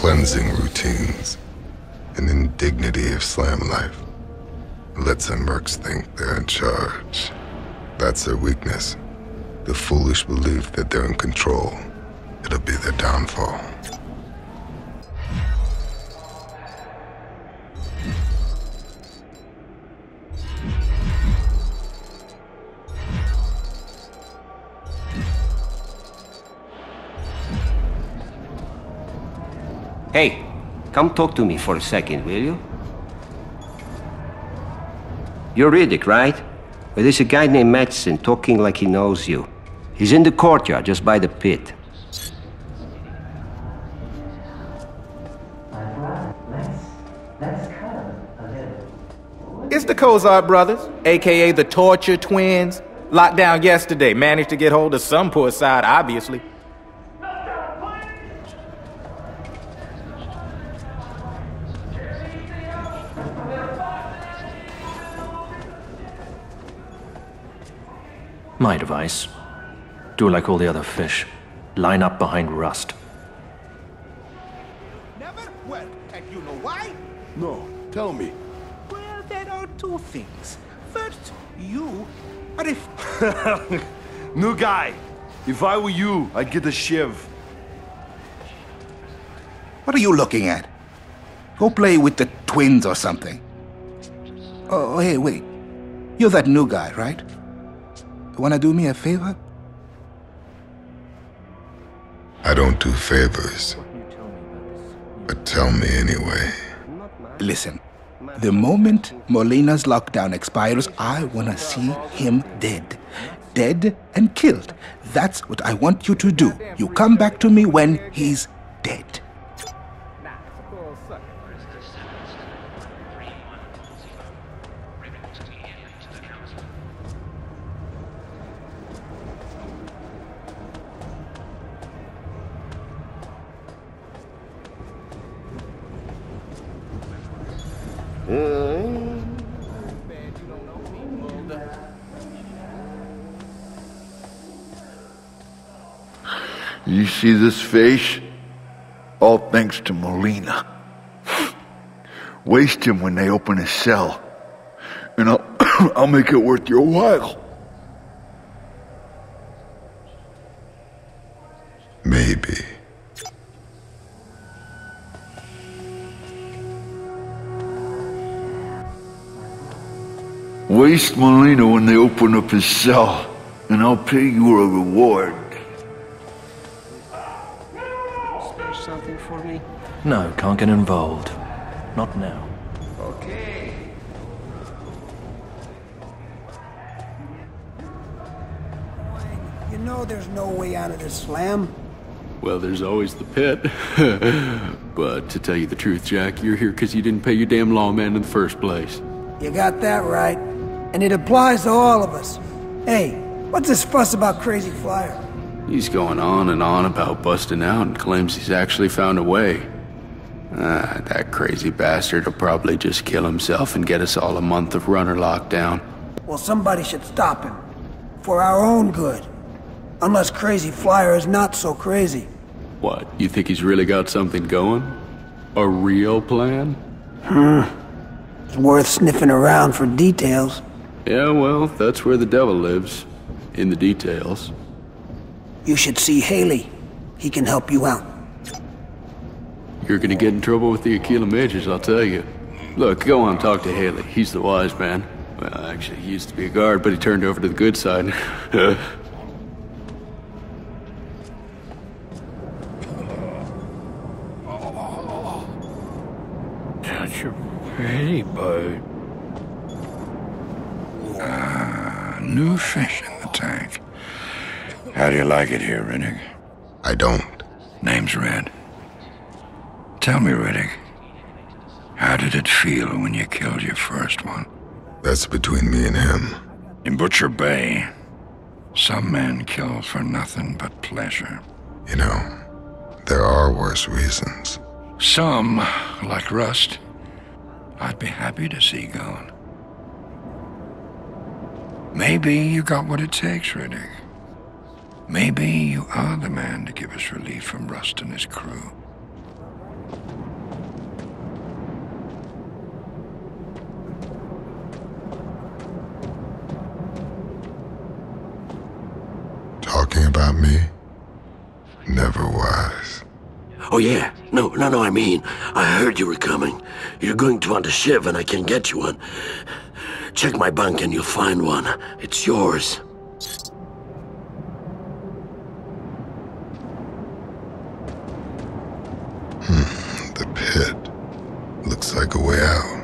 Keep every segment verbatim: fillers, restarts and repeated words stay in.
cleansing routines, an indignity of slam life. It lets the mercs think they're in charge. That's their weakness. The foolish belief that they're in control. It'll be their downfall. Hey, come talk to me for a second, will you? You're Riddick, right? Well, there's a guy named Madsen talking like he knows you. He's in the courtyard, just by the pit. It's the Kozar brothers, a k a the Torture Twins. Locked down yesterday, managed to get hold of some poor side, obviously. My device. Do like all the other fish. Line up behind Rust. Never? Well, and you know why? No, tell me. Well, there are two things. First, you are if... New guy, if I were you, I'd get a shiv. What are you looking at? Go play with the twins or something. Oh, hey, wait. You're that new guy, right? Wanna do me a favor? I don't do favors, but tell me anyway. Listen, the moment Molina's lockdown expires, I wanna see him dead. Dead and killed. That's what I want you to do. You come back to me when he's dead. You see this face? All thanks to Molina. Waste him when they open his cell. And I'll, I'll make it worth your while. Maybe. Waste Molina when they open up his cell, and I'll pay you a reward. Is there something for me? No, can't get involved. Not now. Okay. You know there's no way out of this slam? Well, there's always the pit. But to tell you the truth, Jack, you're here because you didn't pay your damn lawman in the first place. You got that right. And it applies to all of us. Hey, what's this fuss about Crazy Flyer? He's going on and on about busting out and claims he's actually found a way. Ah, that crazy bastard will probably just kill himself and get us all a month of runner lockdown. Well, somebody should stop him. For our own good. Unless Crazy Flyer is not so crazy. What, you think he's really got something going? A real plan? Hmm. It's worth sniffing around for details. Yeah, well, that's where the devil lives. In the details. You should see Haley. He can help you out. You're gonna get in trouble with the Aquila mages, I'll tell you. Look, go on, talk to Haley. He's the wise man. Well, actually, he used to be a guard, but he turned over to the good side. Touch your pretty bud. Ah, new fish in the tank. How do you like it here, Riddick? I don't. Name's Red. Tell me, Riddick, how did it feel when you killed your first one? That's between me and him. In Butcher Bay, some men kill for nothing but pleasure. You know, there are worse reasons. Some, like Rust, I'd be happy to see gone. Maybe you got what it takes, Riddick. Maybe you are the man to give us relief from Rust and his crew. talking about me? Never was. Oh yeah, no, no, no, I mean, I heard you were coming. You're going to want a shiv and I can get you one. Check my bunk and you'll find one. It's yours. Hmm, the pit. Looks like a way out.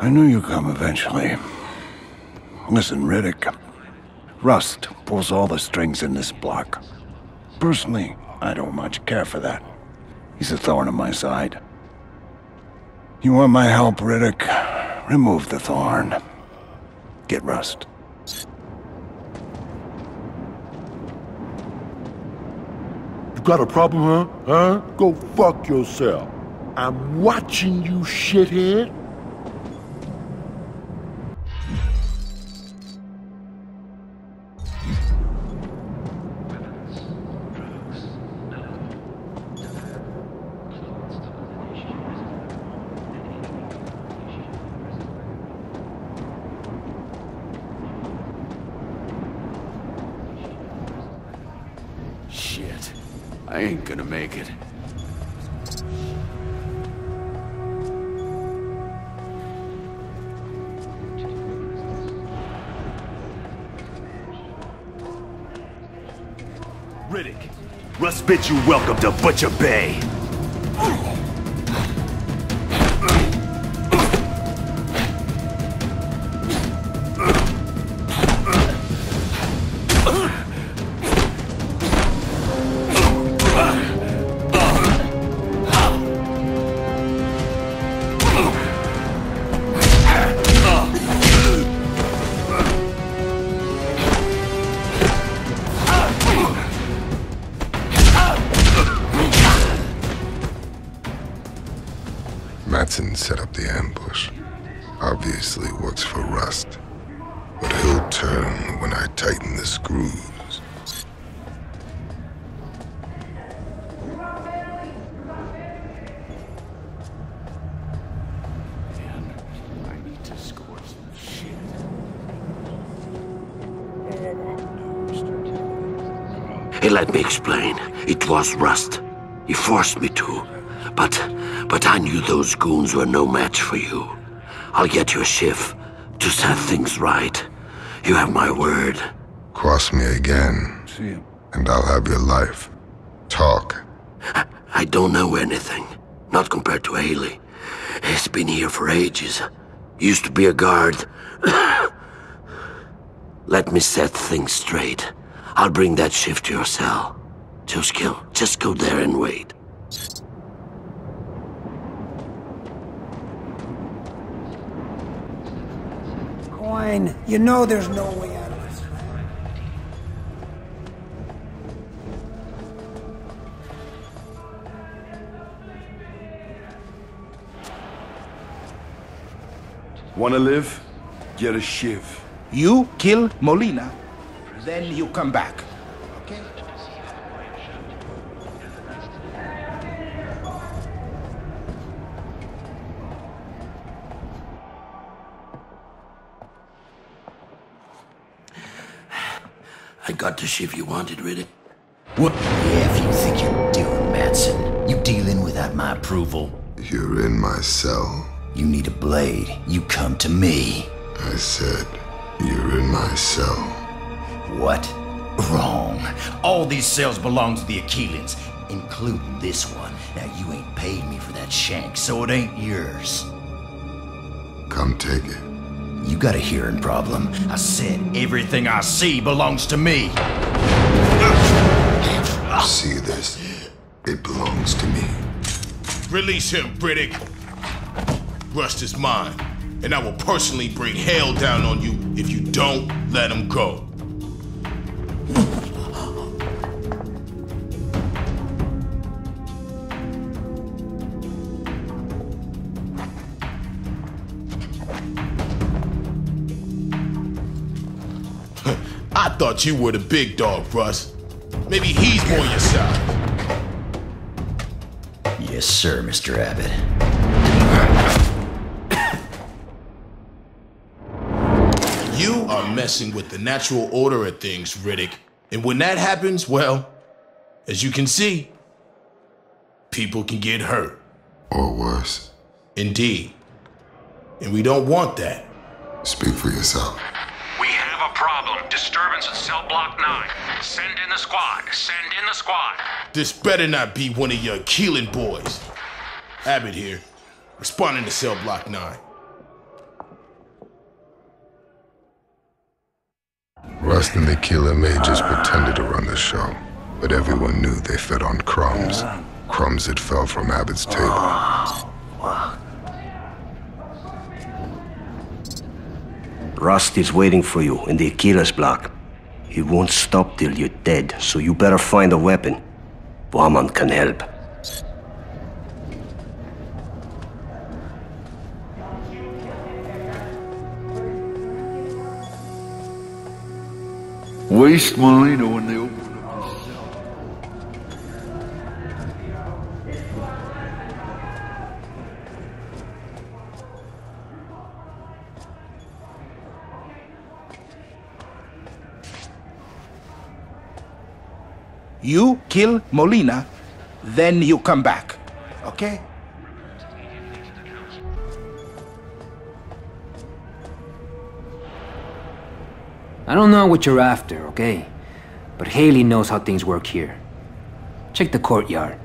I knew you'd come eventually. Listen, Riddick. Rust pulls all the strings in this block. Personally, I don't much care for that. He's a thorn in my side. You want my help, Riddick? Remove the thorn. Get Rust. You got a problem, huh? Huh? Go fuck yourself. I'm watching you, shithead. I ain't gonna make it. Riddick, Rust bids you welcome to Butcher Bay. Madsen set up the ambush. Obviously works for Rust. But he'll turn when I tighten the screws. Damn, I need to score some shit. He let me explain. It was Rust. He forced me to. But... But I knew those goons were no match for you. I'll get you a shift to set things right. You have my word. Cross me again, See and I'll have your life. Talk. I, I don't know anything. Not compared to Haley. He's been here for ages. Used to be a guard. Let me set things straight. I'll bring that shift to your cell. Just kill. Just go there and wait. You know there's no way out of this. Wanna live? Get a shiv. You kill Molina, then you come back. Okay? I got the shiv you wanted, Riddick. What? Yeah, if you think you're doing, Madsen, you dealing without my approval. You're in my cell. You need a blade. You come to me. I said, you're in my cell. What? Wrong. All these cells belong to the Akeelans, including this one. Now, you ain't paid me for that shank, so it ain't yours. Come take it. You got a hearing problem. I said everything I see belongs to me. See this? It belongs to me. Release him, Riddick. Rust is mine, and I will personally bring hell down on you if you don't let him go. I thought you were the big dog, Rust. Maybe he's more your side. Yes, sir, Mister Abbott. start messing with the natural order of things, Riddick. And when that happens, well, as you can see, people can get hurt. Or worse. Indeed. And we don't want that. Speak for yourself. We have a problem. Disturbance at cell block nine. Send in the squad. Send in the squad. This better not be one of your Akeelan boys. Abbott here. Responding to cell block nine. Rust and the Akeela mages pretended to run the show, but everyone knew they fed on crumbs. Crumbs that fell from Abbott's table. Rust is waiting for you in the Akeela's block. He won't stop till you're dead, so you better find a weapon. Bowman can help. Waste Molina when they open up the cell. You kill Molina, then you come back, okay? I don't know what you're after, okay? But Haley knows how things work here. Check the courtyard.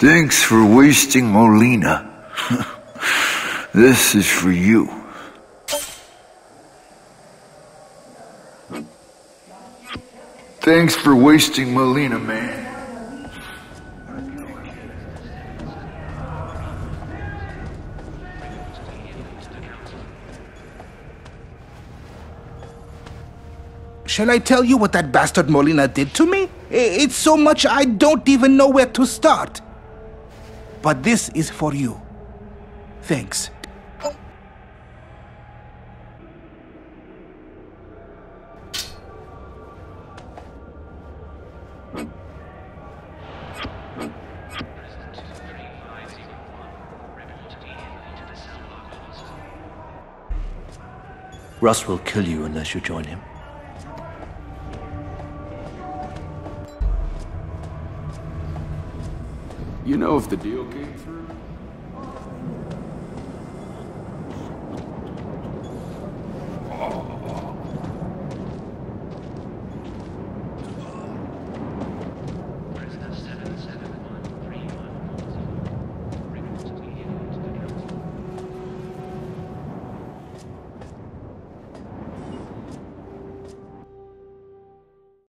Thanks for wasting Molina. This is for you. Thanks for wasting Molina, man. Shall I tell you what that bastard Molina did to me? It's so much I don't even know where to start. But this is for you. Thanks. Rust will kill you unless you join him. You know if the deal came through?